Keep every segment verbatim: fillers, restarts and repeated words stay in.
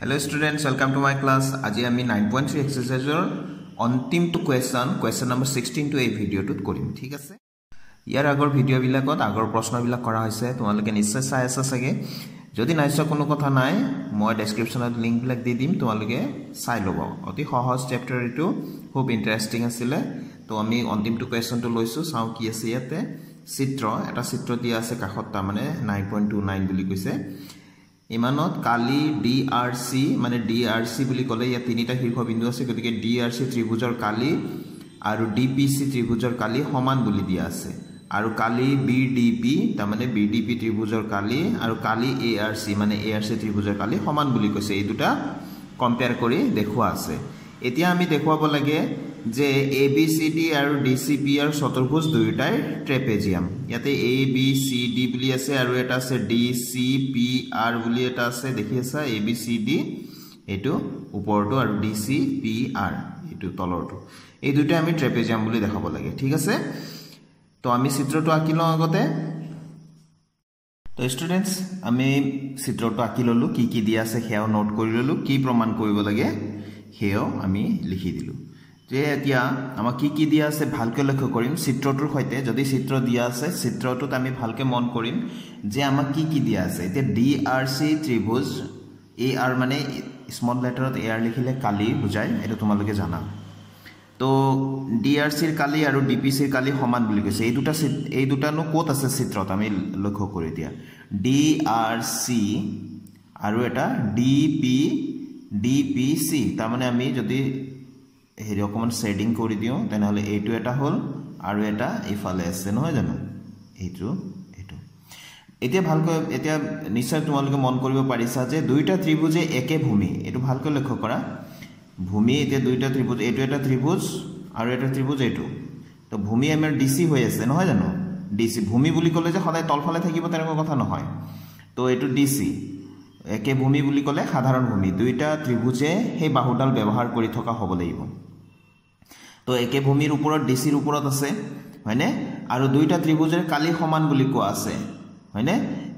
Hello students, welcome to my class. आज आम nine point three exerciser अंतिम तो क्वेश्चन क्वेश्चन नम्बर सिक्सटीन तो भिडिओट करम। ठीक है, यार आगर भिडिओबिलक आगर प्रश्नबिलक करा होइसे, तुम्हारे निश्चय चाय आसा सके। यदि नाइ चोवा कोनो कथा नाइ, मैं डेस्क्रिप्शन लिंकबिलक दी दिम, तुम्हारे चाय लबा। अति सहज चैप्टर एटू, खूब इंटरेस्टिंग आसिले। तो आम अंतिम तो क्वेश्चन तो लैसो, चाओ कि आछे इयाते। चित्र एटा चित्र दिया आछे काखत, तारमाने नाइन पॉइंट टू नाइन बुली कइसे। इमानत काली डि आर सी माने डि आर सी बुली कले या तीनिटा शीर्षबिंदु आछे, गतिके डि आर सी त्रिभुजर काली आरु डि पि सी त्रिभुजर काली समान बुली दिया आछे। आरु काली बि डि पि तारमाने बि डि पि त्रिभुजर काली आरु काली ए आर सी माने ए आर सी त्रिभुजर काली समान बुली कइसे। ए दुटा कम्पेयर करि देखुवा आछे। एतिया आमी देखुवाब लागे जे ए बि सि डि आरु डि सि पि आर चतुर्भुज दुइटार ट्रेपेजियम। याते ए बि सि डि बुली आछे आरु एटा आछे डि सि पि आर बुली एटा आछे। देखि आछा ए बि सि डि एटु उपरटु आरु डि सि पि आर एटु तलरटु। ए दुटा आमी ट्रेपेजियम बुली देखाब लागे। ठीक आछे, तो आमी चित्रटु आंकि लওঁ আগতে। तो स्टूडेंट्स आमी चित्रटु आंकि ललो, कि कि দিয়া आछे সেয়া নোট কৰি ললো, কি প্ৰমাণ কৰিব লাগে সেয়া আমি লিখি দিলো। जे एतिया आम कि कि दिया आछे भालके लक्ष्य करिम चित्रटुर सहिते। जदि चित्र दिया आछे चित्रटुत आमी भालके मन करिम जे आम कि कि दिया आछे। एते डि आर सी त्रिभुज ए आर माने स्मल लेटरत ए आर लिखिले काली बुझाय, एटा तुम्हालोके जाना। तो डि आर सिर काली आरु डि पि सिर काली समान बुली কৈছে। এই দুটা এই দুটা নো কোত আছে চিত্রত আমি লক্ষ্য কৰি দিয়া ডি आर सी आरु एटा डि पि डि पि सि तार माने आमी जदि हेरि अकमान शेडिंग करि दियो तेनहले एटु एटा होल आरु एटा इफाले आछे, নহয় জানো एटु एटु। এতিয়া ভালকৈ এতিয়া নিশ্চয় তোমালোকে মন কৰিব পাৰিছা যে দুইটা ত্ৰিভুজে একে ভূমি, এটু ভালকৈ লক্ষ্য কৰা। ভূমি এতিয়া দুইটা ত্ৰিভুজ, এটু এটা ত্ৰিভুজ আৰু এটা ত্ৰিভুজ এটু। তো ভূমি আমাৰ ডিসি হৈ আছে, নহয় জানো ডিসি। ভূমি বুলি ক'লে যে সদায় তলফালে থাকিব তেনেকুৱা কথা নহয়। তো এটু ডিসি একে ভূমি বুলি ক'লে সাধাৰণ ভূমি। দুইটা ত্ৰিভুজে সেই বাহুডাল ব্যৱহাৰ কৰি থকা হ'ব লাগিব। तो एके भूमिर ऊपर डिसिर ऊपर आसे हयने आरो दुईटा त्रिभुजर काली समान बुली कोवा आसे हयने।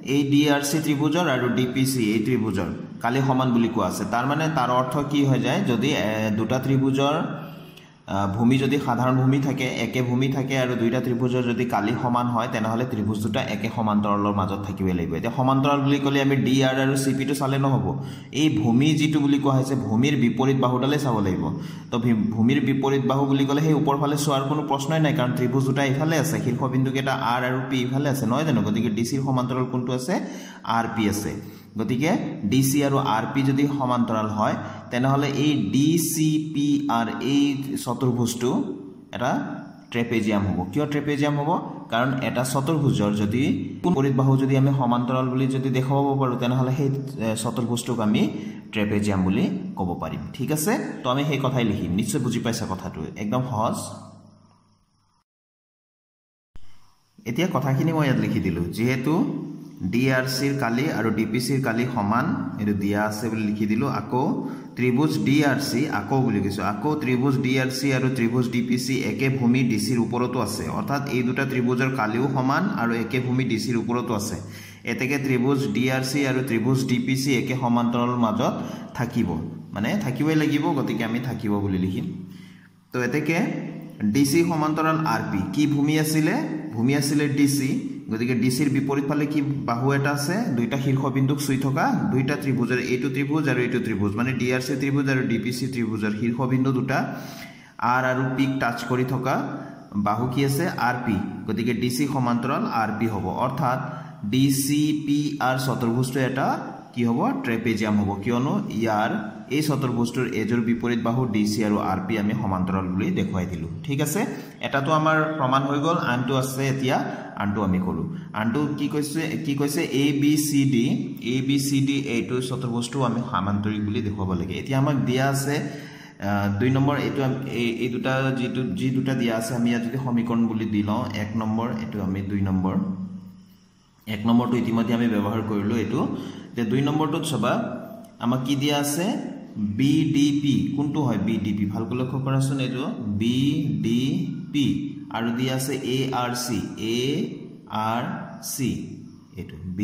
ए डि आर सी त्रिभुजर आरो डि पि सि ए त्रिभुजर काली समान बुली कोवा आसे। तार माने तार अर्थ कि हो जाय जदि दुटा त्रिभुजर भूमि जदि साधारण भूमि थाके एके भूमि थाके आरो दुईटा त्रिभुजर जदि काली समान हय तेनहले त्रिभुज दुटा एके समान्तराলৰ মাজত থাকিবই লাগিব। এতিয়া समान्तराल বুলি ক'লে আমি ডি আৰ আৰু সি পি টো চালে নহ'ব, এই ভূমি যেটো বুলি কোৱা হৈছে ভূমিৰ বিপৰীত বাহুডালে চাব লাগিব। তো ভূমিৰ বিপৰীত বাহু বুলি ক'লে সেই ওপৰফালে চোৱাৰ কোনো প্ৰশ্নই নাই, কাৰণ ত্ৰিভুজ দুটা ইফালে আছে, শীৰ্ষবিন্দু কেটা আৰ আৰু পি ইফালে আছে, নহয় জানো। গতিকে ডি সিৰ সমান্তৰাল কোনটো আছে, আৰ পি আছে। গতিকে ডি সি আৰু আৰ পি যদি সমান্তৰাল হয় তেনহলে এই ডি সি পি আৰ এই চতুৰ্ভুজটো এটা ট্ৰেপেজিয়াম হ'ব। কিয় ট্ৰেপেজিয়াম হ'ব, কাৰণ এটা চতুৰ্ভুজৰ যদি বিপৰীত বাহু যদি আমি সমান্তৰাল বুলি যদি দেখাব পাৰোঁ তেনহলে সেই চতুৰ্ভুজটোক আমি ট্ৰেপেজিয়াম বুলি ক'ব পাৰিম। ঠিক আছে, তো আমি সেই কথাই লিখিম। নিশ্চয় বুজি পাইছা কথাটো, একদম সহজ। এতিয়া কথাখিনি মই ইয়াত লিখি দিলোঁ। যিহেতু ডি আৰ সিৰ কালি আৰু ডি পি সিৰ কালি সমান এইটো দিয়া আছে বুলি লিখি দিলোঁ। আকৌ ত্ৰিভুজ ডি আৰ সি আকৌ বুলি কৈছোঁ। আকৌ ত্ৰিভুজ ডি আৰ সি আৰু ত্ৰিভুজ ডি পি সি একে ভূমি ডি সিৰ ওপৰতো আছে, অৰ্থাৎ এই দুটা ত্ৰিভুজৰ কালিও সমান আৰু একে ভূমি ডি সিৰ ওপৰতো আছে। এতেকে ত্ৰিভুজ ডি আৰ সি আৰু ত্ৰিভুজ ডি পি সি একে সমান্তৰালৰ মাজত থাকিব, মানে থাকিবই লাগিব। গতিকে আমি থাকিব বুলি লিখিম। তো এতেকে ডি সি সমান্তৰাল আৰ পি, কি ভূমি আছিলে, ভূমি আছিলে ডি সি। গতিকে ডি সিৰ বিপৰীত ফালে কি বাহু এটা আছে, দুইটা শীৰ্ষবিন্দুক চুই থকা দুইটা ত্ৰিভুজৰ এইটো ত্ৰিভুজ আৰু এইটো ত্ৰিভুজ, মানে ডি আৰ সি ত্ৰিভুজ আৰু ডি পি সি ত্ৰিভুজৰ শীৰ্ষবিন্দু দুটা আৰ আৰু পিক টাচ কৰি থকা বাহু কি আছে, আৰ পি। গতিকে ডি সি সমান্তৰাল আৰ পি হ'ব, অৰ্থাৎ ডি সি পি আৰ চতুৰ্ভুজটো এটা কি হ'ব, ট্ৰেপেজিয়াম হ'ব। কিয়নো ইয়াৰ এই চতুৰ্ভুজটোৰ এজোৰ বিপৰীত বাহু ডি সি আৰু আৰ পি আমি সমান্তৰাল বুলি দেখুৱাই দিলোঁ। ঠিক আছে, এটাটো আমাৰ প্ৰমাণ হৈ গ'ল, আনটো আছে। এতিয়া আনটো আমি কৰোঁ। আনটো কি কৈছে, কি কৈছে A B C D, A B C D এইটো চতুৰ্ভুজটো আমি সমান্তৰিক বুলি দেখুৱাব লাগে। এতিয়া আমাক দিয়া আছে দুই নম্বৰ এইটো, এই দুটা যিটো যি দুটা দিয়া আছে আমি ইয়াত যদি সমীকৰণ বুলি দি লওঁ। এক নম্বৰ এইটো আমি দুই নম্বৰ, এক নম্বৰটো ইতিমধ্যে আমি ব্যৱহাৰ কৰিলোঁ। এইটো যে দুই নম্বৰটোত চাবা আমাক কি দিয়া আছে, বি ডি পি কোনটো হয়, বি ডি পি ভালকৈ লক্ষ্য কৰাচোন। এইটো বি ডি পি আৰু দিয়া আছে এ আৰ সি, এ আৰ সি এইটো B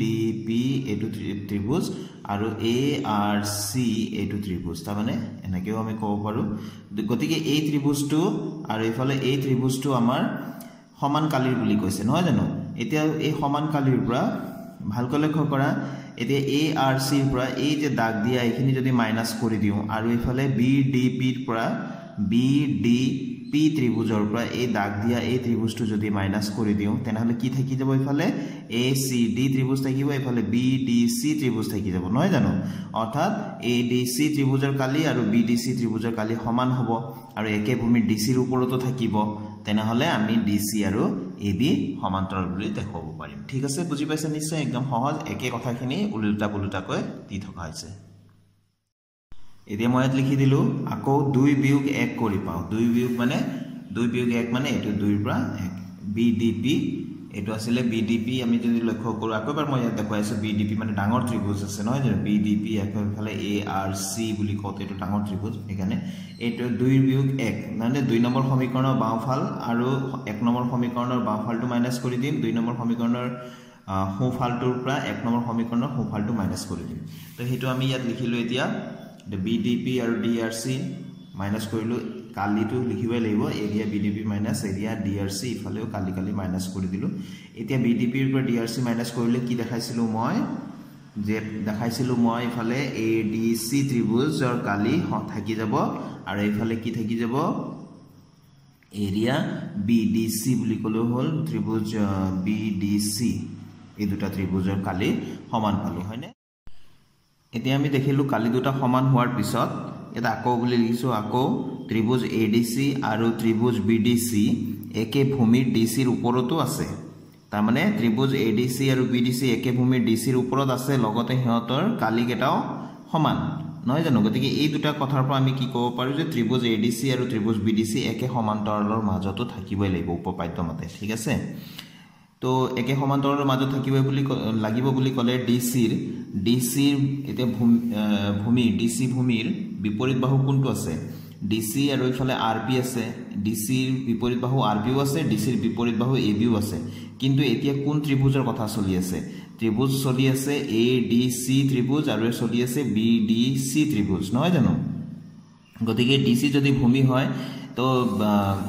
D P এইটো ত্ৰিভুজ আৰু A R C এইটো ত্ৰিভুজ তা মানে এনেকেও আমি কব পাৰো গতিকে এই ত্ৰিভুজটো আৰু ইফালে এই ত্ৰিভুজটো আমাৰ সমান কালিৰ বুলি কৈছে নহয় জানো এতিয়া এই সমান কালিৰ পৰা ভালকৈ লক্ষ্য কৰা এতিয়া A R C ৰ পৰা এই যে দাগ দিয়া এইখিনি যদি মাইনাস কৰি দিও আৰু ইফালে B D P ৰ পৰা B D P ত্ৰিভুজৰ পৰা এই দাগ দিয়া এই ত্ৰিভুজটো যদি মাইনাস কৰি দিও তেনহলে কি থাকি যাব ইফালে A C D ত্রিভুজ থাকিব ইফালে B D C ত্রিভুজ থাকি যাব নহয় জানো অর্থাৎ A D C ত্ৰিভুজৰ কালি আৰু B D C ত্ৰিভুজৰ কালি সমান হ'ব আৰু একে ভূমি D C ৰ ওপৰতো থাকিব তেনহলে আমি D C আৰু A B সমান্তৰাল বুলি দেখাব পাৰিম ঠিক আছে বুজি পাইছে নিশ্চয় একদম সহজ একে কথাখিনি উলুটা পুলুটাকৈ দি থকা হৈছে এতিয়া মই লিখি দিলো আকো দুই বিয়োগ এক কৰি পাও দুই বিয়োগ মানে দুই বিয়োগ এক মানে এটো দুই পৰা B D P এটো আসলে B D P আমি যদি লক্ষ্য কৰো আকবাৰ মই দেখাইছো B D P মানে ডাঙৰ ত্রিভুজ আছে নহয় যে B D P একফালে A R C বুলি কত এটো ডাঙৰ ত্ৰিভুজ এখানে এটো দুই বিয়োগ এক মানে দুই নম্বৰ সমীকৰণৰ বাওঁফাল আৰু এক নম্বৰ সমীকৰণৰ বাওঁফালটো মাইনাস কৰি দিম দুই নম্বৰ সমীকৰণৰ সোঁফালটোৰ পৰা এক নম্বৰ সমীকৰণৰ সোঁফালটো মাইনাস কৰি দিম তো হেতু আমি ইয়াত লিখিলো এতিয়া The B D P or D R C minus korilu kali tu likhibai lagibo area B D P minus area D R C ifaleo kali kali minus kori dilu etia B D P upor D R C minus korile ki dekhaisilu moi je dekhaisilu moi ifale A D C tribhus or kali thaki jabo aru ifale ki thaki jabo area B D C buli kole hol tribhus B D C ei duta tribhusor kali saman palu hoine এতিয়া আমি দেখিলো কালি দুটা সমান হোৱাৰ পিছত এটা আকো বুলি লিখিছো আকো ত্ৰিভুজ A D C আৰু ত্ৰিভুজ B D C একে ভূমিৰ D C ৰ ওপৰতো আছে তাৰ মানে ত্ৰিভুজ A D C আৰু B D C একে ভূমিৰ D C ৰ ওপৰত আছে লগতে হেতৰ কালি গেটাও সমান নহয় জানো গতিকে এই দুটা কথাৰ পৰা আমি কি ক'ব পাৰো যে ত্ৰিভুজ A D C আৰু ত্ৰিভুজ B D C একে সমান্তৰালৰ মাজতো থাকিবই লাগিব উপপাদ্যমতে ঠিক আছে তো একে সমান্তৰালৰ মাজত থাকিব বুলি লাগিব বুলি কলে D C ৰ D C ৰ এতে ভূমি D C ভূমিৰ বিপৰীত বাহু কোনটো আছে D C আৰু ইফালে R P আছে D C ৰ বিপৰীত বাহু R P আছে D C ৰ বিপৰীত বাহু A B আছে কিন্তু এতিয়া কোন ত্ৰিভুজৰ কথা চলি আছে ত্ৰিভুজ চলি আছে A D C ত্ৰিভুজ আৰু চলি আছে B D C ত্রিভুজ নহয় জানো গতিকে D C যদি ভূমি হয় তো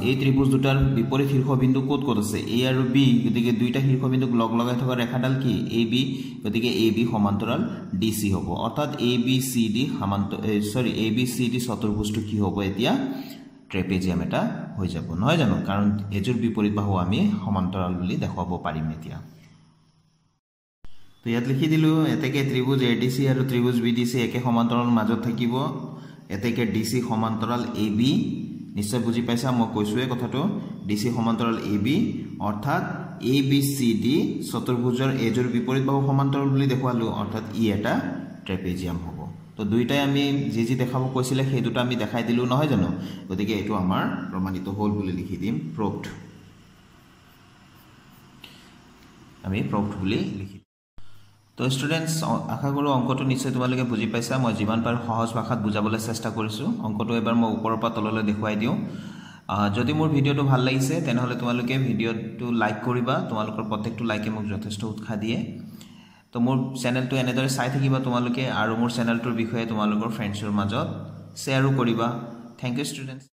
এই ত্রিভুজ দুটার বিপরীত শীর্ষবিন্দু কোত কোত আছে এ আর বি গতিকে দুইটা শীর্ষবিন্দুক লগ লগাই থকা ৰেখাডাল কি A B গতিকে A B সমান্তরাল D C হ'ব অর্থাৎ A B C D সমান্ত sorry A B C D চতুর্ভুজটো কি হ'ব এতিয়া ট্ৰেপেজিয়াম এটা হৈ যাব নহয় জানো কাৰণ এজৰ বিপৰীত বাহু আমি সমান্তৰাল বুলি দেখাব পাৰিম এতিয়া তো ইয়াত লিখি দিলো এতেকে ত্ৰিভুজ A D C আৰু ত্ৰিভুজ B D C একে সমান্তৰালৰ মাজত থাকিব এতেকে D C সমান্তৰাল A B নিশ্চয় বুজি পাইছা মই কৈছোৱে কথাটো D C সমান্তৰাল A B অৰ্থাৎ A B C D চতুৰ্ভুজৰ এজৰ বিপৰীত বাহু সমান্তৰাল বুলি দেখালো অৰ্থাৎ ই এটা ট্ৰেপেজিয়াম হ'ব তো দুইটাই আমি যি যি দেখাব কৈছিলে সেই দুটা আমি দেখাই দিলো নহয় জানো গতিকে এটো আমাৰ প্ৰমাণিত হ'ল বুলি লিখি দিম proved আমি proved বুলি লিখি তো স্টুডেন্টস আশা কৰো অংকটো নিশ্চয় তোমালোকে বুজি পাইছা মই জীবন পাৰ সহজ ভাষাত বুজাবলৈ চেষ্টা কৰিছো অংকটো এবাৰ মই ওপৰৰ পৰা তললৈ দেখুৱাই দিও যদি মোৰ ভিডিওটো ভাল লাগিছে তেনহলে তোমালোকে ভিডিওটো লাইক কৰিবা তোমালোকৰ প্ৰত্যেকটো লাইকে মোক যথেষ্ট উৎসাহ দিয়ে তো মোৰ চেনেলটো এনেদৰে চাই থাকিবা তোমালোকে আৰু মোৰ চেনেলটোৰ বিষয়ে তোমালোকৰ ফ্ৰেণ্ডছৰ মাজত শেয়াৰো কৰিবা থ্যাংক ইউ স্টুডেন্টস